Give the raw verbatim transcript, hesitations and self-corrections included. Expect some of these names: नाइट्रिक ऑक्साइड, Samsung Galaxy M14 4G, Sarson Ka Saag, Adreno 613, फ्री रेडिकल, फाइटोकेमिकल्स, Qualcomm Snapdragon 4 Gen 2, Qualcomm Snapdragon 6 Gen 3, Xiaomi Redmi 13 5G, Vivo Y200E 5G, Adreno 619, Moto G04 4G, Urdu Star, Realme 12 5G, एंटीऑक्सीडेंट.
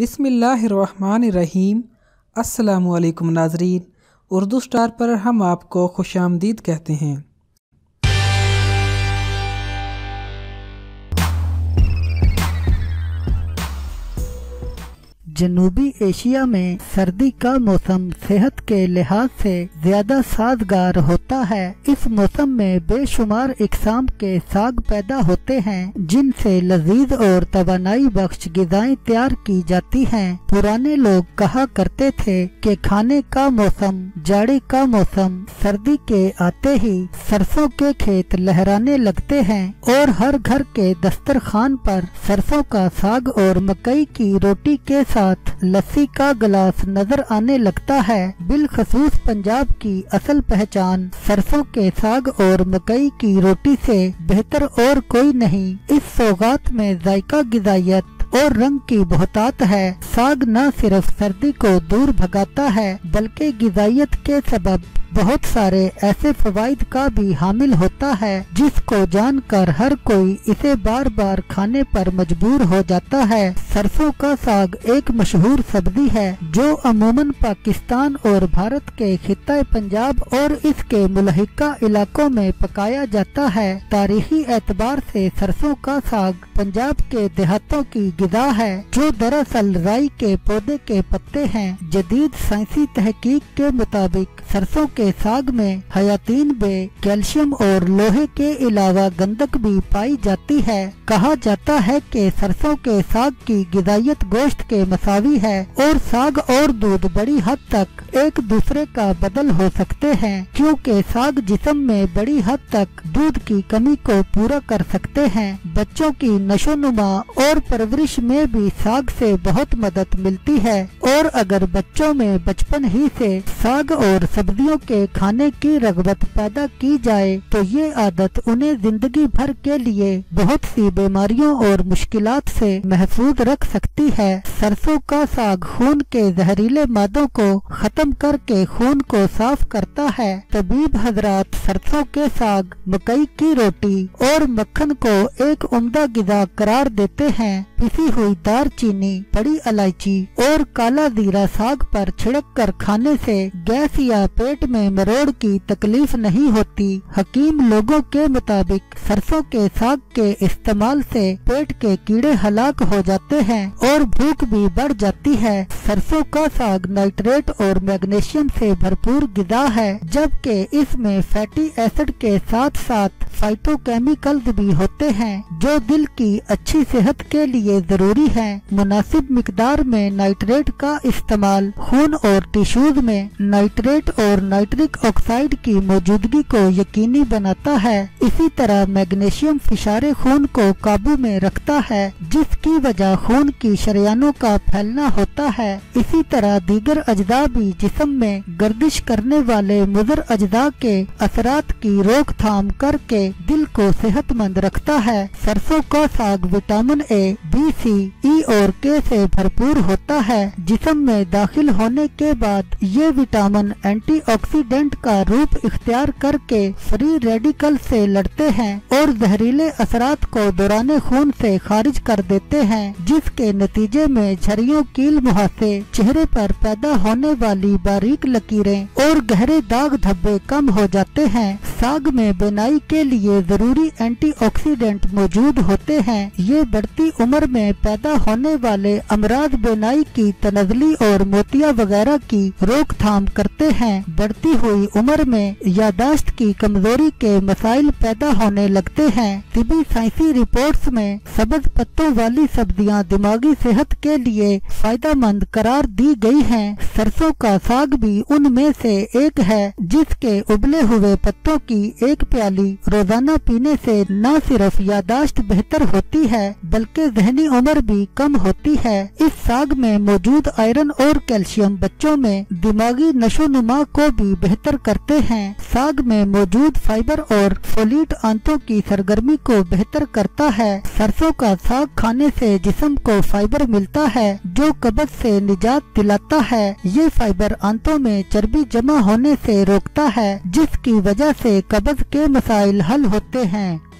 बिस्मिल्लाहिर्रहमानिर्रहीम। अस्सलामुअलैकुम नाजरीन, उर्दू स्टार पर हम आपको खुशामदीद कहते हैं। जनूबी एशिया में सर्दी का मौसम सेहत के लिहाज से ज्यादा साजगार होता है। इस मौसम में बेशुमार इकसाम के साग पैदा होते हैं जिनसे लजीज और तवानाई बख्श ग़िज़ाएं तैयार की जाती हैं। पुराने लोग कहा करते थे कि खाने का मौसम, जाड़े का मौसम सर्दी के आते ही सरसों के खेत लहराने लगते हैं और हर घर के दस्तरखान पर सरसों का साग और मकई की रोटी के साथ लस्सी का गिलास नजर आने लगता है। बिलखसूस पंजाब की असल पहचान सरसों के साग और मकई की रोटी से बेहतर और कोई नहीं। इस सौगात में जायका, ग़िज़ायत और रंग की बहुतात है। साग न सिर्फ सर्दी को दूर भगाता है बल्कि ग़िज़ायत के सबब बहुत सारे ऐसे फवाइद का भी हामिल होता है जिसको जानकर हर कोई इसे बार बार खाने पर मजबूर हो जाता है। सरसों का साग एक मशहूर सब्जी है जो अमूमन पाकिस्तान और भारत के खित्ता पंजाब और इसके मुलहिका इलाकों में पकाया जाता है। तारीखी एतबार से सरसों का साग पंजाब के देहातों की गिदा है जो दरअसल राई के पौधे के पत्ते हैं। जदीद साइंसी तहकीक के मुताबिक सरसों के साग में हयातीन बे, कैल्शियम और लोहे के अलावा गंधक भी पाई जाती है। कहा जाता है कि सरसों के साग की ग़िज़ायत गोश्त के मसावी है और साग और दूध बड़ी हद तक एक दूसरे का बदल हो सकते हैं क्योंकि साग जिस्म में बड़ी हद तक दूध की कमी को पूरा कर सकते हैं। बच्चों की नशोनुमा और परवरिश में भी साग से बहुत मदद मिलती है और अगर बच्चों में बचपन ही से साग और सब्जियों के खाने की रगबत पैदा की जाए तो ये आदत उन्हें जिंदगी भर के लिए बहुत सी बीमारियों और मुश्किलात से महफूज रख सकती है। सरसों का साग खून के जहरीले मादों को खत्म करके खून को साफ करता है। तबीब हजरात सरसों के साग, मकई की रोटी और मक्खन को एक उम्दा ग़िज़ा करार देते हैं। पिसी हुई दार चीनी, बड़ी इलायची और काला जीरा साग पर छिड़क कर खाने से गैस या पेट में मरोड़ की तकलीफ नहीं होती। हकीम लोगों के मुताबिक सरसों के साग के इस्तेमाल से पेट के कीड़े हलाक हो जाते हैं और भूख भी बढ़ जाती है। सरसों का साग नाइट्रेट और मैग्नीशियम से भरपूर ग़िज़ा है जबकि इसमें फैटी एसिड के साथ साथ फाइटोकेमिकल्स भी होते हैं जो दिल की अच्छी सेहत के लिए जरूरी है। मुनासिब मिकदार में नाइट्रेट का इस्तेमाल खून और टिश्यूज में नाइट्रेट और नाइट्रिक ऑक्साइड की मौजूदगी को यकीनी बनाता है। इसी तरह मैग्नीशियम फिशारे खून को काबू में रखता है जिसकी वजह खून की शरीयानों का फैलना होता है। इसी तरह दीगर अज्जा भी जिस्म में गर्दिश करने वाले मुज़र अज्जा के असरात की रोकथाम करके दिल को सेहतमंद रखता है। सरसों का साग विटामिन ए, बी, सी, ई और के से भरपूर होता है। जिस्म में दाखिल होने के बाद ये विटामिन एंटीऑक्सीडेंट का रूप इख्तियार करके फ्री रेडिकल से लड़ते हैं और जहरीले असरात को दौरान खून से खारिज कर देते हैं जिसके नतीजे में झरियों, कील मुहासे, चेहरे पर पैदा होने वाली बारीक लकीरें और गहरे दाग धब्बे कम हो जाते हैं। साग में बेनाई के लिए जरूरी एंटीऑक्सीडेंट मौजूद होते हैं। ये बढ़ती उम्र में पैदा होने वाले अमराज, बेनाई की तनजली और मोतिया वगैरह की रोकथाम करते हैं। बढ़ती हुई उम्र में यादाश्त की कमजोरी के मसाइल पैदा होने लगते हैं। तिब्बी साइंसी रिपोर्ट्स में सबज पत्तों वाली सब्जियां दिमागी सेहत के लिए फायदेमंद करार दी गई हैं। सरसों का साग भी उनमें से एक है जिसके उबले हुए पत्तों की एक प्याली रोजाना पीने से न सिर्फ यादाश्त बेहतर होती है बल्कि ज़हनी उम्र भी कम होती है। इस साग में मौजूद आयरन और कैल्शियम बच्चों में दिमागी नशोनुमा को भी बेहतर करते हैं। साग में मौजूद फाइबर और फोलेट आंतों की सरगर्मी को बेहतर करता है। सरसों का साग खाने से जिस्म को फाइबर मिलता है जो कब्ज से निजात दिलाता है। ये फाइबर आंतों में चर्बी जमा होने से रोकता है जिसकी वजह से कब्ज के मसाइल हल होते हैं।